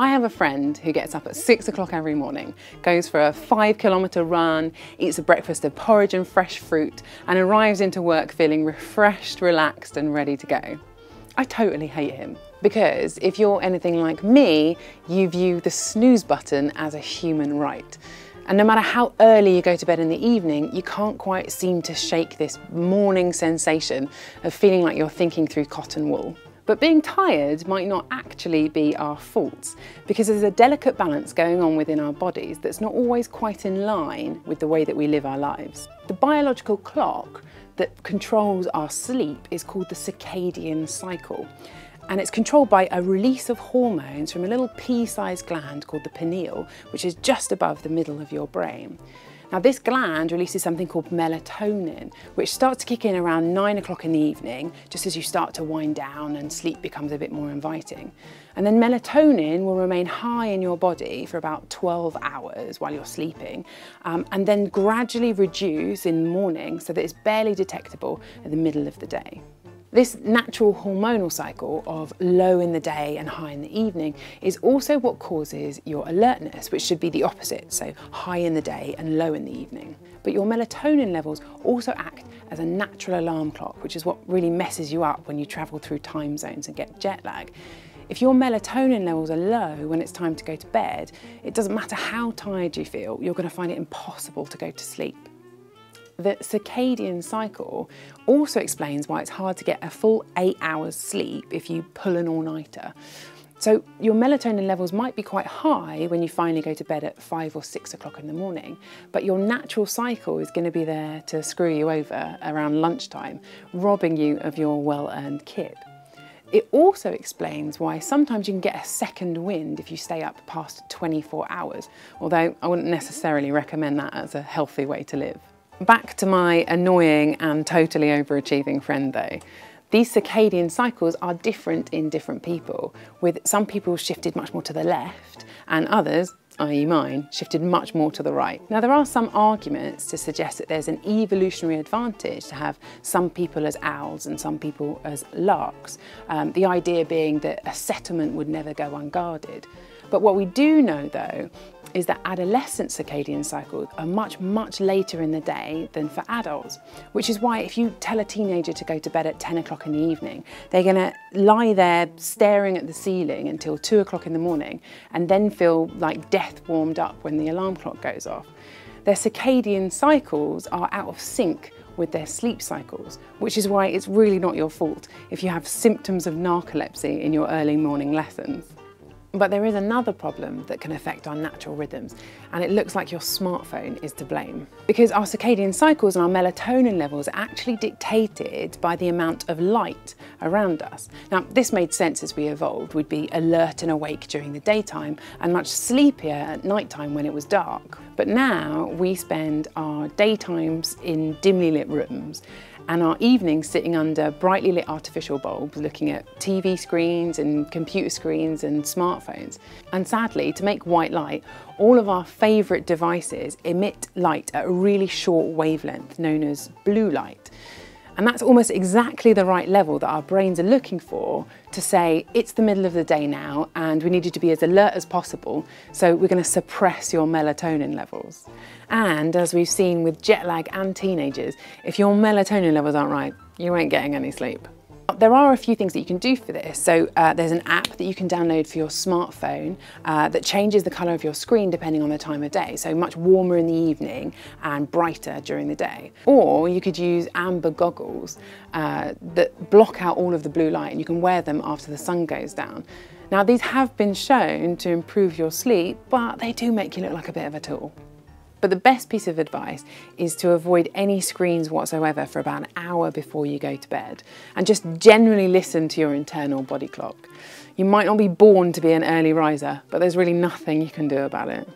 I have a friend who gets up at 6 o'clock every morning, goes for a 5 kilometre run, eats a breakfast of porridge and fresh fruit, and arrives into work feeling refreshed, relaxed, and ready to go. I totally hate him, because if you're anything like me, you view the snooze button as a human right. And no matter how early you go to bed in the evening, you can't quite seem to shake this morning sensation of feeling like you're thinking through cotton wool. But being tired might not actually be our fault, because there's a delicate balance going on within our bodies that's not always quite in line with the way that we live our lives. The biological clock that controls our sleep is called the circadian cycle, and it's controlled by a release of hormones from a little pea-sized gland called the pineal, which is just above the middle of your brain. Now, this gland releases something called melatonin, which starts to kick in around 9 o'clock in the evening, just as you start to wind down and sleep becomes a bit more inviting. And then melatonin will remain high in your body for about 12 hours while you're sleeping, and then gradually reduce in the morning so that it's barely detectable in the middle of the day. This natural hormonal cycle of low in the day and high in the evening is also what causes your alertness, which should be the opposite, so high in the day and low in the evening. But your melatonin levels also act as a natural alarm clock, which is what really messes you up when you travel through time zones and get jet lag. If your melatonin levels are low when it's time to go to bed, it doesn't matter how tired you feel, you're going to find it impossible to go to sleep. The circadian cycle also explains why it's hard to get a full 8 hours sleep if you pull an all-nighter. So your melatonin levels might be quite high when you finally go to bed at 5 or 6 o'clock in the morning, but your natural cycle is going to be there to screw you over around lunchtime, robbing you of your well-earned kip. It also explains why sometimes you can get a second wind if you stay up past 24 hours, although I wouldn't necessarily recommend that as a healthy way to live. Back to my annoying and totally overachieving friend though. These circadian cycles are different in different people, with some people shifted much more to the left and others, i.e. mine, shifted much more to the right. Now, there are some arguments to suggest that there's an evolutionary advantage to have some people as owls and some people as larks, the idea being that a settlement would never go unguarded. But what we do know though is that adolescent circadian cycles are much, much later in the day than for adults, which is why if you tell a teenager to go to bed at 10 o'clock in the evening, they're going to lie there staring at the ceiling until 2 o'clock in the morning and then feel like death warmed up when the alarm clock goes off. Their circadian cycles are out of sync with their sleep cycles, which is why it's really not your fault if you have symptoms of narcolepsy in your early morning lessons. But there is another problem that can affect our natural rhythms, and it looks like your smartphone is to blame. Because our circadian cycles and our melatonin levels are actually dictated by the amount of light around us. Now, this made sense as we evolved. We'd be alert and awake during the daytime and much sleepier at nighttime when it was dark. But now we spend our daytimes in dimly lit rooms and our evenings sitting under brightly lit artificial bulbs, looking at TV screens and computer screens and smartphones. And sadly, to make white light, all of our favourite devices emit light at a really short wavelength known as blue light. And that's almost exactly the right level that our brains are looking for to say, it's the middle of the day now and we need you to be as alert as possible, so we're going to suppress your melatonin levels. And as we've seen with jet lag and teenagers, if your melatonin levels aren't right, you ain't getting any sleep. There are a few things that you can do for this. So there's an app that you can download for your smartphone that changes the colour of your screen depending on the time of day. So much warmer in the evening and brighter during the day. Or you could use amber goggles that block out all of the blue light, and you can wear them after the sun goes down. Now, these have been shown to improve your sleep, but they do make you look like a bit of a tool. But the best piece of advice is to avoid any screens whatsoever for about an hour before you go to bed, and just generally listen to your internal body clock. You might not be born to be an early riser, but there's really nothing you can do about it.